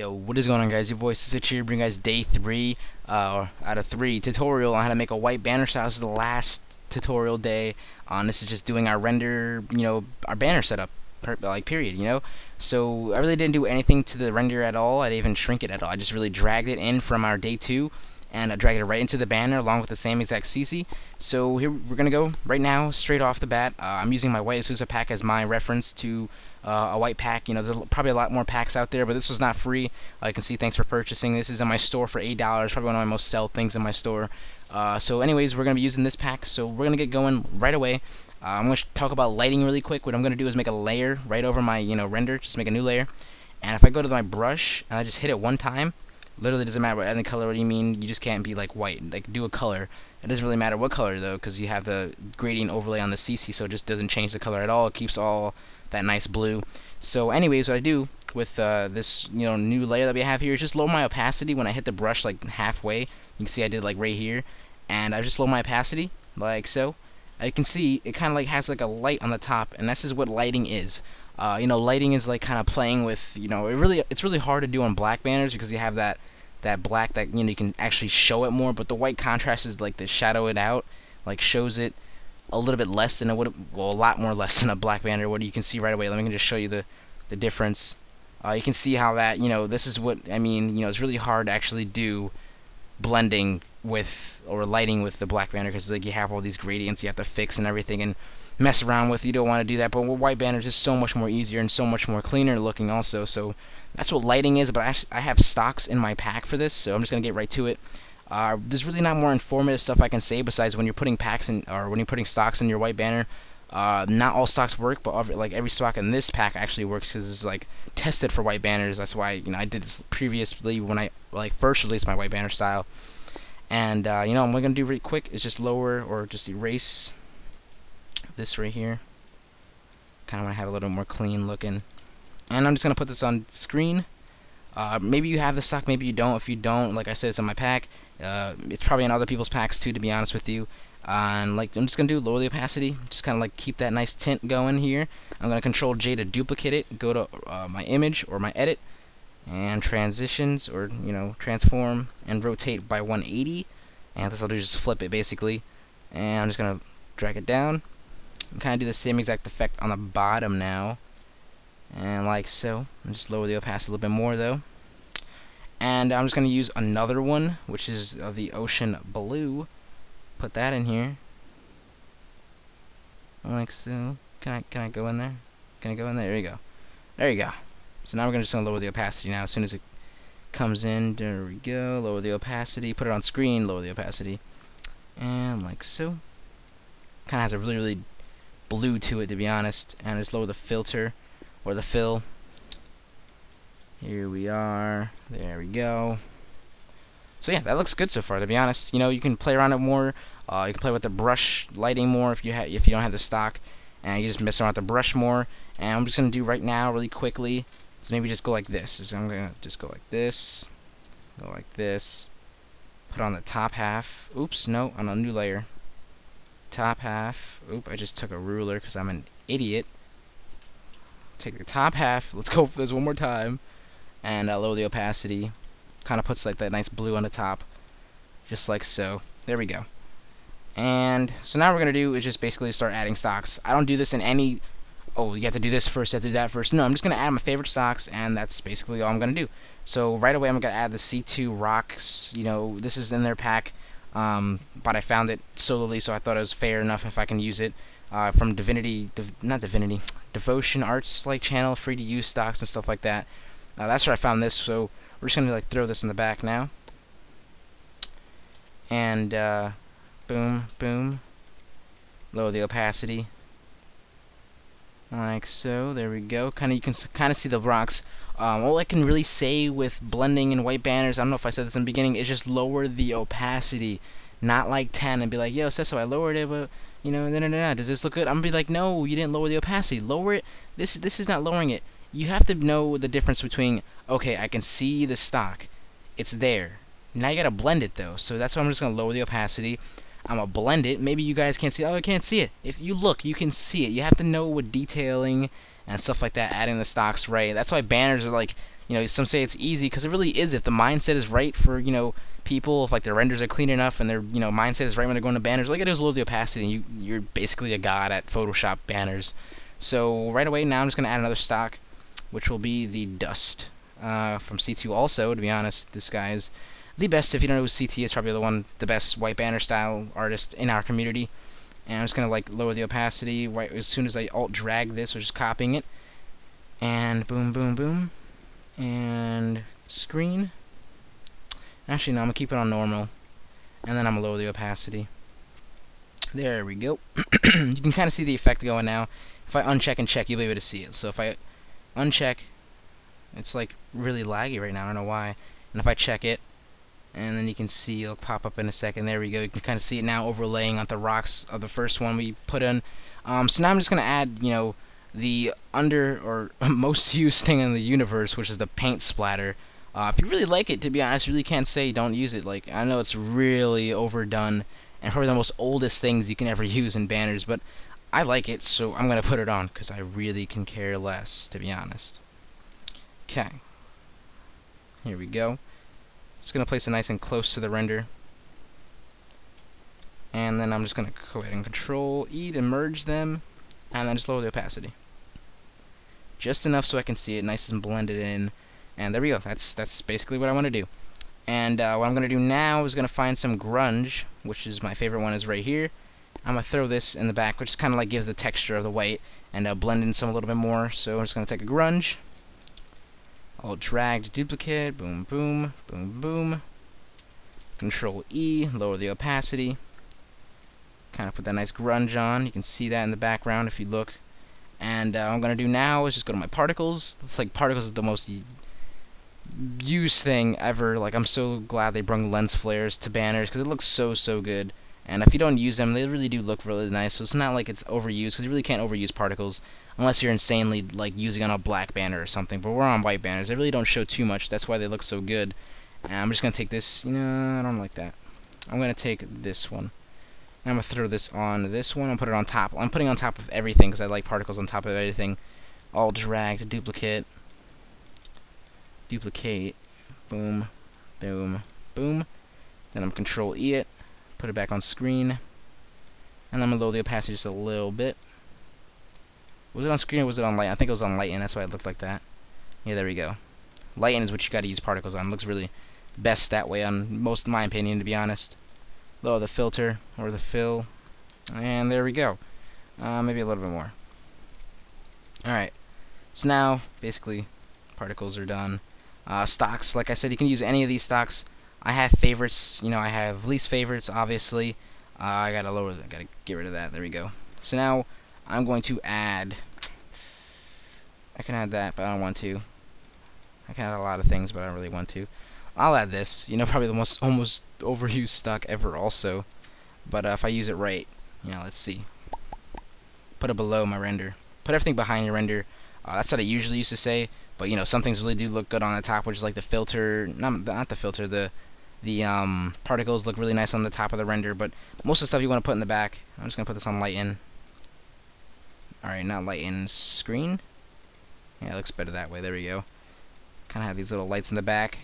Yo, what is going on, guys? Your boy C2 here, bring guys day 3 out of 3 tutorial on how to make a white banner style. This is the last tutorial day on this. Is just doing our render, you know, our banner setup, like, period, you know. So I really didn't do anything to the render at all. I didn't even shrink it at all. I just really dragged it in from our day 2 and I dragged it right into the banner along with the same exact CC. So here we're gonna go right now straight off the bat. I'm using my white Asus pack as my reference to a white pack. You know, there's probably a lot more packs out there, but this was not free. You can see, thanks for purchasing. This is in my store for $8, probably one of my most sell things in my store. So anyways, we're gonna be using this pack, so we're gonna get going right away. I'm gonna talk about lighting really quick. What I'm gonna do is make a layer right over my, you know, render, just make a new layer. And if I go to my brush and I just hit it one time, literally doesn't matter what any color. What do you mean? You just can't be like white. Like, do a color. It doesn't really matter what color though, because you have the gradient overlay on the CC, so it just doesn't change the color at all. It keeps all that nice blue. So anyways, what I do with this, you know, new layer that we have here is just lower my opacity when I hit the brush like halfway. You can see I did like right here, and I just lower my opacity like so. You can see it kind of like has like a light on the top, and this is what lighting is. You know, lighting is like kind of playing with, you know, it's really hard to do on black banners because you have that black that, you know, you can actually show it more, but the white contrast is like the shadow it out, like shows it a little bit less than it would, well, a lot more less than a black banner. What you can see right away, let me just show you the difference. You can see how that, you know, this is what I mean. You know, it's really hard to actually do blending with or lighting with the black banner because, like, you have all these gradients you have to fix and everything and mess around with. You don't want to do that, but with white banners is so much more easier and so much more cleaner looking also. So that's what lighting is, but I have stocks in my pack for this, so I'm just gonna get right to it. There's really not more informative stuff I can say besides when you're putting packs in, or when you're putting stocks in your white banner, not all stocks work, but like every stock in this pack actually works because it's like tested for white banners. That's why, you know, I did this previously when I like first released my white banner style. And you know, what I'm gonna do really quick is just lower or just erase this right here. Kind of want to have a little more clean looking. And I'm just gonna put this on screen. Maybe you have the stock, maybe you don't. If you don't, like I said, it's in my pack. It's probably in other people's packs too, to be honest with you. And like, I'm just gonna do lower the opacity, just kind of like keep that nice tint going here. I'm gonna Control J to duplicate it. Go to my image or my edit and transitions, or, you know, transform and rotate by 180. And this I'll do just flip it basically. And I'm just gonna drag it down. Kind of do the same exact effect on the bottom now. And like so, I'll just lower the opacity a little bit more though. And I'm just going to use another one, which is the ocean blue. Put that in here, like so. Can I go in there? Can I go in there? There you go. There you go. So now we're just going to lower the opacity now. As soon as it comes in, there we go. Lower the opacity. Put it on screen. Lower the opacity, and like so. Kind of has a really blue to it, to be honest. And just lower the filter, or the fill. Here we are. There we go. So yeah, that looks good so far, to be honest. You know, you can play around it more. You can play with the brush lighting more if you don't have the stock, and you just mess around with the brush more. And I'm just gonna do right now really quickly. So maybe just go like this. So I'm gonna just go like this. Go like this. Put on the top half. Oops, no, on a new layer. Top half. Oop, I just took a ruler because I'm an idiot. Take the top half. Let's go for this one more time, and lower the opacity. Kind of puts like that nice blue on the top, just like so. There we go. And so now what we're gonna do is just basically start adding stocks. I don't do this in any. Oh, you have to do this first. You have to do that first. No, I'm just gonna add my favorite stocks, and that's basically all I'm gonna do. So right away, I'm gonna add the C2 rocks. You know, this is in their pack, but I found it solely, so I thought it was fair enough if I can use it. From Devotion Arts like channel, free to use stocks and stuff like that. That's where I found this, so we're just gonna like throw this in the back now. And boom, boom. Lower the opacity, like so. There we go. Kind of, you can kind of see the rocks. All I can really say with blending and white banners, I don't know if I said this in the beginning, is just lower the opacity, not like 10 and be like, yo, Cesso, I lowered it, but, you know, no. Does this look good? I'm gonna be like, no, you didn't lower the opacity. Lower it. This is not lowering it. You have to know the difference between, okay, I can see the stock, it's there. Now you gotta blend it though. So that's why I'm just gonna lower the opacity. I'm gonna blend it. Maybe you guys can't see. Oh, I can't see it. If you look, you can see it. You have to know what detailing and stuff like that, adding the stocks right. That's why banners are like, You know, some say it's easy because it really is if the mindset is right for, you know, people, if like their renders are clean enough and their, you know, mindset is right when they're going to banners. Like, it is a little the opacity and you're basically a god at Photoshop banners. So right away now I'm just going to add another stock, which will be the dust from C2 also. To be honest, this guy is the best. If you don't know who CT is, probably the best white banner style artist in our community. And I'm just going to like lower the opacity right as soon as I alt drag this, which is copying it. And boom, boom, boom. And screen. Actually, no, I'm going to keep it on normal. And then I'm going to lower the opacity. There we go. You can kind of see the effect going now. If I uncheck and check, you'll be able to see it. So if I uncheck, it's like really laggy right now. I don't know why. And if I check it, and then you can see it'll pop up in a second. There we go. You can kind of see it now overlaying on the rocks of the first one we put in. So now I'm just going to add, you know, the under or most used thing in the universe, which is the paint splatter. If you really like it, to be honest, you really can't say don't use it. Like, I know it's really overdone and probably the most oldest things you can ever use in banners, but I like it, so I'm going to put it on because I really can care less, to be honest. Okay. Here we go. Just going to place it nice and close to the render. And then I'm just going to go ahead and Control-E to merge them. And then just lower the opacity. Just enough so I can see it nice and blended in. And there we go. That's basically what I want to do. And what I'm going to do now is going to find some grunge, which is my favorite one, is right here. I'm going to throw this in the back, which kind of like gives the texture of the white, and blend in some a little bit more. So I'm just going to take a grunge. I'll drag to duplicate. Boom, boom, boom, boom. Control-E, lower the opacity. Kind of put that nice grunge on. You can see that in the background if you look. And what I'm going to do now is just go to my particles. It's like particles is the most used thing ever. Like, I'm so glad they brought lens flares to banners because it looks so, so good. And if you don't use them, they really do look really nice. So it's not like it's overused, because you really can't overuse particles unless you're insanely like using on a black banner or something. But we're on white banners. They really don't show too much. That's why they look so good. And I'm just going to take this. You know, I don't like that. I'm going to take this one. And I'm going to throw this on this one and put it on top. I'm putting it on top of everything because I like particles on top of everything. All drag to duplicate. Duplicate. Boom. Boom. Boom. Then I'm Control-E it. Put it back on screen, and I'm going to lower the opacity just a little bit. Was it on screen or was it on light? I think it was on light, and that's why it looked like that. Yeah, there we go. Lighten is what you got to use particles on. It looks really best that way, on most, in my opinion, to be honest. Lower the filter or the fill, and there we go. Maybe a little bit more. All right. So now, basically, particles are done. Stocks, like I said, you can use any of these stocks. I have favorites, you know, I have least favorites, obviously. I gotta lower that, gotta get rid of that, there we go. So now, I'm going to add, I can add that, but I don't want to. I can add a lot of things, but I don't really want to. I'll add this, you know, probably the most almost overused stock ever also. But if I use it right, you know, let's see. Put it below my render. Put everything behind your render. That's what I usually used to say, but you know, some things really do look good on the top, which is like the filter, not the filter, the particles look really nice on the top of the render, but most of the stuff you want to put in the back. I'm just going to put this on lighten. Alright, not lighten, screen. Yeah, it looks better that way, there we go. Kind of have these little lights in the back.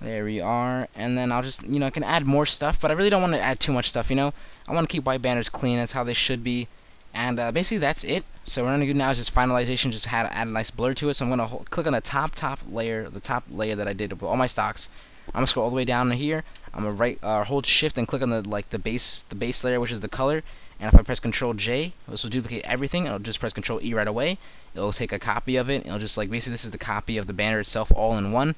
There we are, and then I'll just, you know, I can add more stuff, but I really don't want to add too much stuff, you know. I want to keep white banners clean, that's how they should be. And basically that's it. So what I'm going to do now is just finalization, just how to add a nice blur to it. So I'm going to click on the top layer, that I did with all my stocks. I'm going to scroll all the way down to here. I'm going to hold shift and click on the base layer, which is the color. And if I press Control J, this will duplicate everything. I'll just press Control E right away. It'll take a copy of it. It'll just like, basically this is the copy of the banner itself all in one.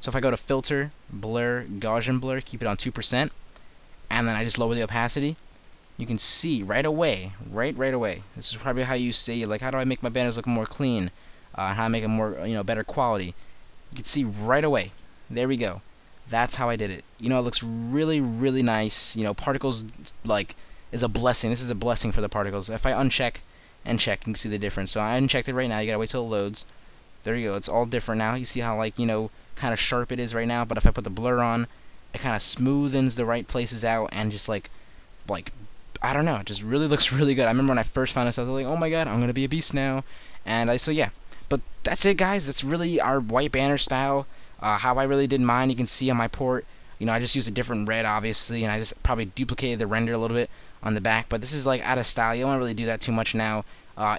So if I go to filter, blur, Gaussian blur, keep it on 2%. And then I just lower the opacity. You can see right away, right away. This is probably how you see, like, how do I make my banners look more clean? How do I make them more, you know, better quality? You can see right away. There we go. That's how I did it. You know, it looks really, really nice. You know, particles, like, is a blessing. This is a blessing for the particles. If I uncheck and check, you can see the difference. So I unchecked it right now. You gotta wait till it loads. There you go. It's all different now. You see how, like, you know, kind of sharp it is right now. But if I put the blur on, it kind of smoothens the right places out and just, like, I don't know, it just really looks really good. I remember when I first found this, I was like, oh my god, I'm going to be a beast now. And so yeah, But that's it, guys. That's really our white banner style. How I really did mine, you can see on my port. You know, I just used a different red, obviously, and I just probably duplicated the render a little bit on the back. But this is like out of style. You don't want to really do that too much now.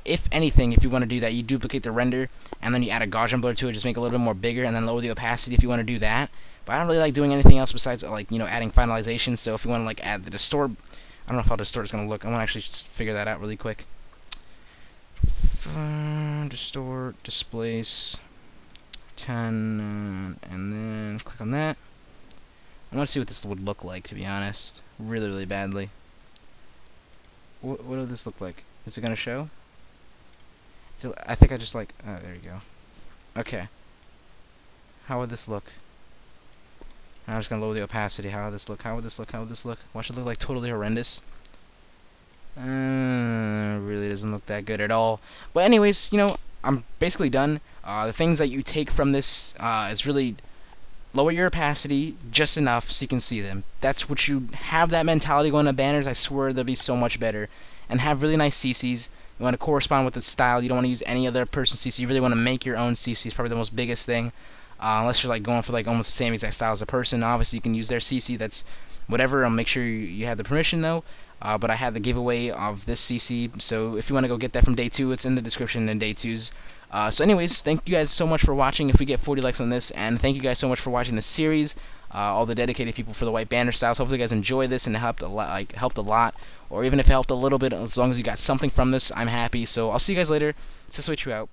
If anything, if you want to do that, you duplicate the render and then you add a Gaussian blur to it, just make it a little bit more bigger, and then lower the opacity if you want to do that. But I don't really like doing anything else besides, like, you know, adding finalization. So if you want to, like, add the distort, I don't know if how distort is going to look. I want to actually just figure that out really quick. Distort, displace, 10, and then click on that. I want to see what this would look like, to be honest, really, really badly. What would this look like? Is it going to show? I think I just like... Oh, there you go. Okay. How would this look? I'm just going to lower the opacity. How would this look? How would this look? How would this look? Why should it look like totally horrendous? Really doesn't look that good at all. But anyways, you know, I'm basically done. The things that you take from this is really... lower your opacity just enough so you can see them. That's what you have, that mentality going to banners. I swear they'll be so much better. And have really nice CCs. You want to correspond with the style. You don't want to use any other person's CC. You really want to make your own CC. It's probably the most biggest thing. Unless you're like going for like almost the same exact style as a person. Obviously you can use their CC. That's whatever. I'll make sure you have the permission though. But I had the giveaway of this CC. So if you want to go get that from day 2, it's in the description in day 2's. So anyways, thank you guys so much for watching. If we get 40 likes on this, and thank you guys so much for watching this series, all the dedicated people for the white banner styles. Hopefully you guys enjoyed this and it helped a lot, or even if it helped a little bit, as long as you got something from this, I'm happy. So I'll see you guys later. This is Switch you out.